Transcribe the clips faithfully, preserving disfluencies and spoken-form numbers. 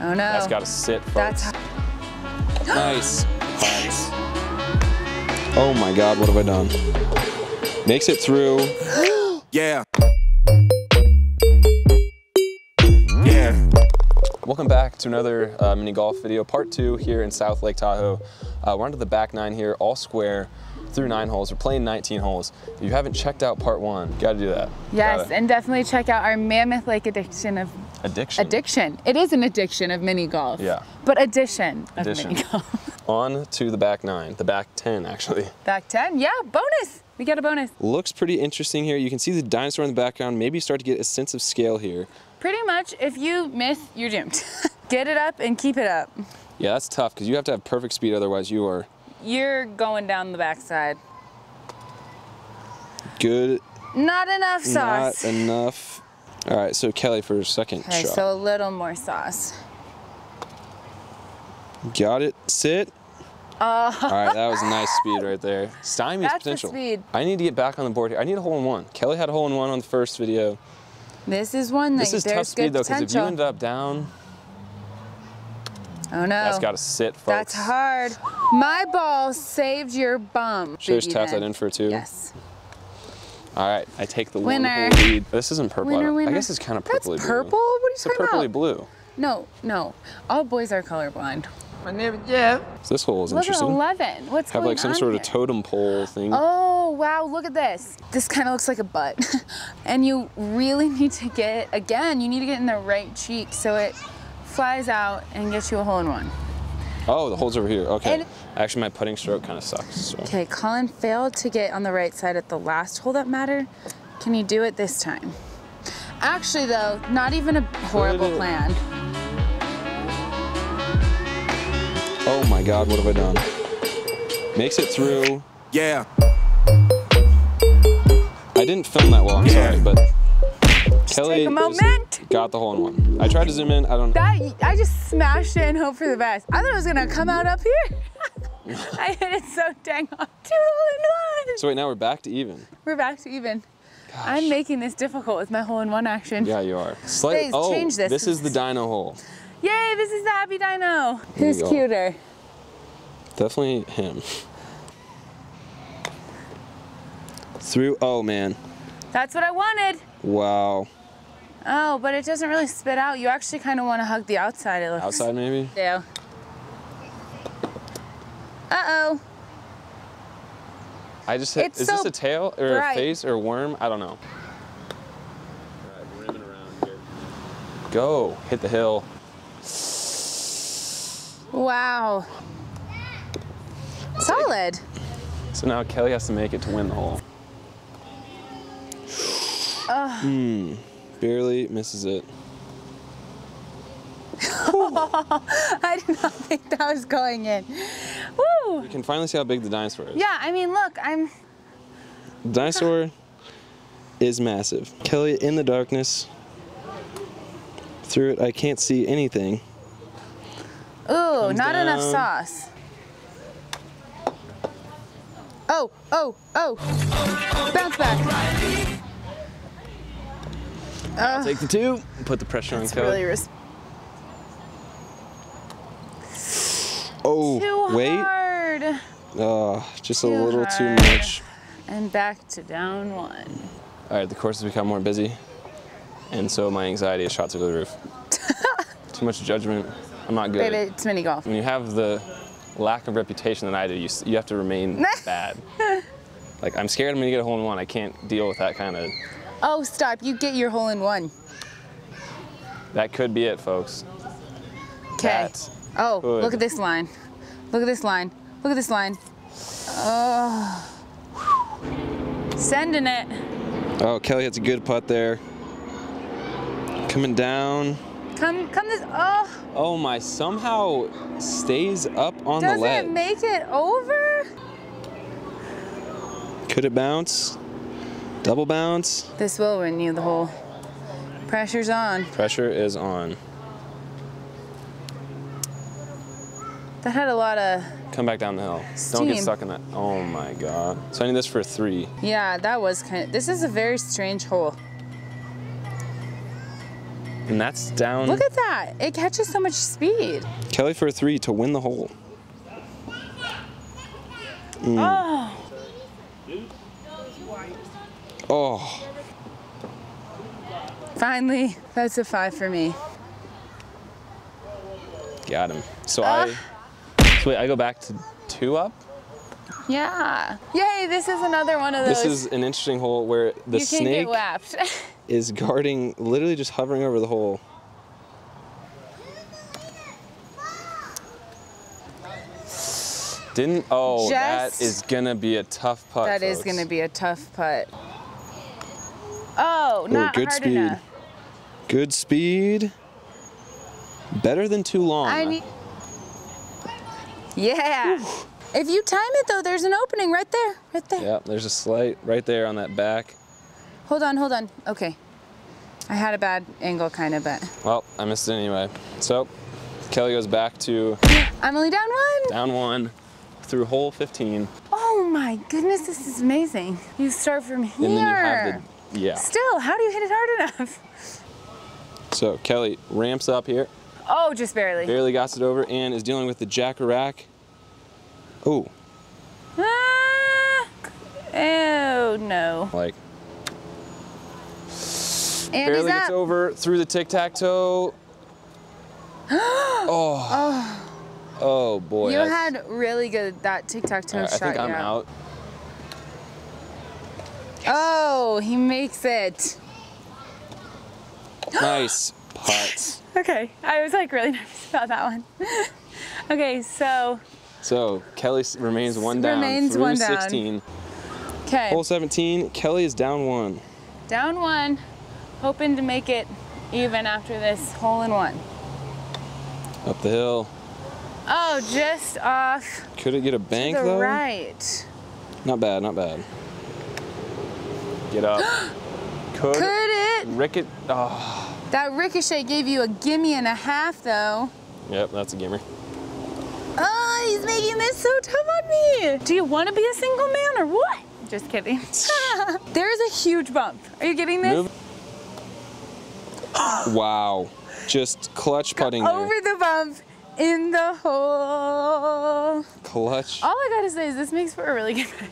Oh no. That's gotta sit, folks. That's how nice. Yes. Oh my God, what have I done? Makes it through. Yeah. Yeah. Welcome back to another uh, mini golf video, part two here in South Lake Tahoe. Uh, we're onto the back nine here, all square through nine holes. We're playing nineteen holes. If you haven't checked out part one, you gotta do that. Yes, gotta. And definitely check out our Mammoth Lake addiction of Addiction. Addiction. It is an addiction of mini golf. Yeah. But addition of addition. mini golf. On to the back nine, the back ten actually. Back ten, yeah, bonus. We got a bonus. Looks pretty interesting here. You can see the dinosaur in the background. Maybe you start to get a sense of scale here. Pretty much, if you miss, you're doomed. Get it up and keep it up. Yeah, that's tough, because you have to have perfect speed, otherwise you are... You're going down the backside. Good. Not enough sauce. Not enough. All right, so Kelley for her second okay, shot. So a little more sauce. Got it, sit. Uh, All right, that was a nice speed right there. Stymies that's potential. The speed. I need to get back on the board here. I need a hole-in-one. Kelley had a hole-in-one on the first video. This is one that This is tough speed though, because if you end up down. Oh no. That's gotta sit, folks. That's hard. My ball saved your bum. Should I just tap that in for two? Yes. All right, I take the one hole lead. This isn't purple. Winner, winner. I guess it's kind of purpley blue. That's purple? What are you talking about? It's a purpley blue. No, no. All boys are colorblind. My name is Jeff. So this hole is interesting. Look at eleven. What's going on here? Have like some sort of totem pole thing. Oh, wow, look at this. This kind of looks like a butt. And you really need to get, again, you need to get in the right cheek so it flies out and gets you a hole in one. Oh, the hole's over here, okay. And actually, my putting stroke kind of sucks. So. Okay, Colin failed to get on the right side at the last hole that mattered. Can you do it this time? Actually though, not even a horrible plan. Oh my God, what have I done? Makes it through. Yeah. I didn't film that well, I'm yeah. sorry, but Kelley got the hole in one. I tried to zoom in, I don't know. That, I just smashed it and hoped for the best. I thought it was gonna come out up here. I hit it so dang hard. Two hole in one. So wait, now we're back to even. We're back to even. Gosh. I'm making this difficult with my hole in one action. Yeah, you are. Slight, Please oh, change this. This is the dino hole. Yay, this is the happy dino. Who's cuter? Definitely him. Through, oh man. That's what I wanted. Wow. Oh, but it doesn't really spit out. You actually kind of want to hug the outside, it looks. Outside, maybe? Yeah. Uh-oh. I just hit, it's is so this a tail or bright. a face or a worm? I don't know. All right, rimming around here. Go, hit the hill. Wow. Solid. So now Kelley has to make it to win the hole. Uh, mm, barely misses it. I did not think that was going in. Woo! You can finally see how big the dinosaur is. Yeah, I mean, look, I'm... The dinosaur is massive. Kelley in the darkness. Through it, I can't see anything. Ooh, Comes not down. enough sauce. Oh, oh, oh. Bounce back. I'll take the two, put the pressure That's on Kelley. Really oh, too wait. Hard. Oh, just too a little hard. too much. And back to down one. All right, the course has become more busy, and so my anxiety is shot through the roof. Too much judgment. I'm not good. Baby, it's mini golf. When you have the lack of reputation that I do, you, you have to remain bad. Like, I'm scared I'm gonna get a hole in one. I can't deal with that kind of. Oh, stop, you get your hole in one. That could be it, folks. Okay. Oh, good. Look at this line. Look at this line. Look at this line. Oh. Sending it. Oh, Kelley hits a good putt there. Coming down. Come, come this, oh. Oh my, somehow stays up on Doesn't the ledge. Doesn't make it over? Could it bounce? Double bounce. This will renew the hole. Pressure's on. Pressure is on. That had a lot of Come back down the hill. Steam. Don't get stuck in that. Oh my God. So I need this for three. Yeah, that was kind of, this is a very strange hole. And that's down. Look at that. It catches so much speed. Kelley for a three to win the hole. Mm. Oh. Oh. Finally, that's a five for me. Got him. So uh. I, so wait, I go back to two up? Yeah. Yay, this is another one of those. This is an interesting hole where the snake is guarding, literally just hovering over the hole. Didn't, oh, just, that is gonna be a tough putt. That folks. is gonna be a tough putt. Oh, not Ooh, good hard speed. enough. Good speed. Better than too long. I need... Yeah. Oof. If you time it though, there's an opening right there, right there. Yeah, there's a slight right there on that back. Hold on, hold on. Okay. I had a bad angle kind of, but. Well, I missed it anyway. So, Kelley goes back to. I'm only down one. Down one. Through hole fifteen. Oh my goodness, this is amazing. You start from here. And then you have the, yeah. Still, how do you hit it hard enough? So Kelley ramps up here. Oh, just barely. Barely got it over and is dealing with the jack-a-rack. Oh. Ah, oh no. Like. And barely gets over through the tic-tac-toe. Oh. Oh. Oh boy. You I, had really good that tic-tac-toe right, shot. I think I'm out. out. Yes. Oh, he makes it. Nice putt. Okay, I was like really nervous about that one. Okay, so. So Kelley remains one down. Remains one down. sixteen. Okay. Hole seventeen. Kelley is down one. Down one, hoping to make it even after this hole in one. Up the hill. Oh, just off. Could it get a bank to the though? Right. Not bad, not bad. Get up. Could, Could it? Ricket. Oh. That ricochet gave you a gimme and a half though. Yep, that's a gimme. Oh, he's making this so tough on me. Do you want to be a single man or what? Just kidding. There's a huge bump. Are you getting this? Move. Wow. Just clutch putting Go over there. the bump. In the hole. Clutch. All I gotta say is this makes for a really good match.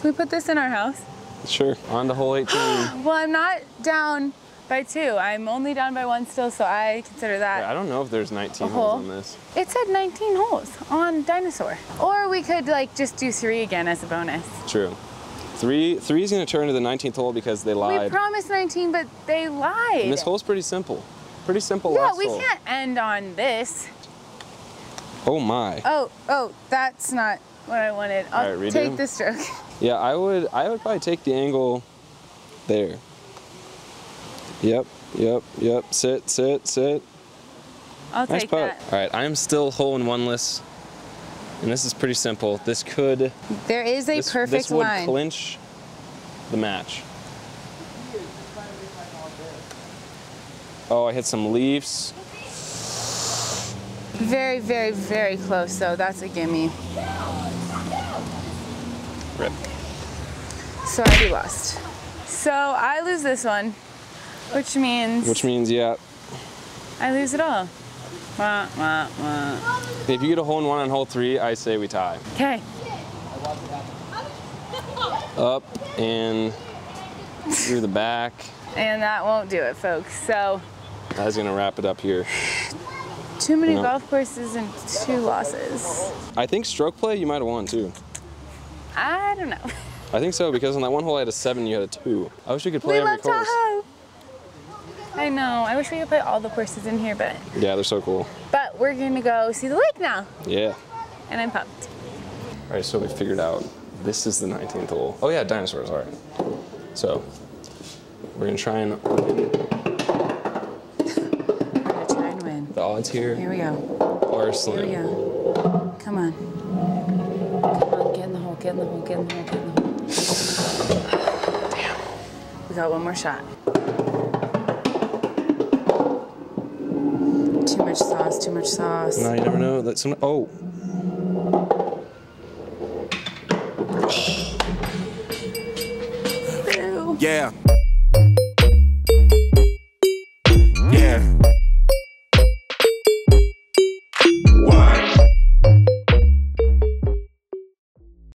Can we put this in our house? Sure. On to hole eighteen. Well, I'm not down by two. I'm only down by one still, so I consider that. Yeah, I don't know if there's nineteen holes on this. It said nineteen holes on Dinosaur. Or we could like just do three again as a bonus. True. Three three's gonna turn to the nineteenth hole because they lied. We promised nineteen, but they lied. And this hole's pretty simple. Pretty simple yeah, last hole. Yeah, we can't end on this. Oh my. Oh, oh, that's not what I wanted. I'll right, take the stroke. Yeah, I would I would probably take the angle there. Yep, yep, yep. Sit, sit, sit. I'll nice take putt. that. All right, I'm still hole in one-less. And this is pretty simple. This could There is a this, perfect this would line. clinch the match. Oh, I hit some leaves. Very, very, very close, though. That's a gimme. Rip. So I do lost. So I lose this one, which means... Which means, yeah. I lose it all. Wah, wah, wah. If you get a hole in one on hole three, I say we tie. Okay. Up and through the back. And that won't do it, folks, so... I was gonna wrap it up here. Too many no. golf courses and two losses. I think stroke play, you might have won too. I don't know. I think so, because on that one hole I had a seven, you had a two. I wish we could play we every course. Tahoe. I know, I wish we could play all the courses in here, but... Yeah, they're so cool. But we're gonna go see the lake now. Yeah. And I'm pumped. All right, so we figured out this is the nineteenth hole. Oh yeah, dinosaurs, all right. So, we're gonna try and The odds here, here we go. are slim. Here we go. Come on. Come on, get in the hole, get in the hole, get in the hole, get in the hole. Damn. We got one more shot. Too much sauce, too much sauce. No, you never know. That's some, oh. Ew. Yeah.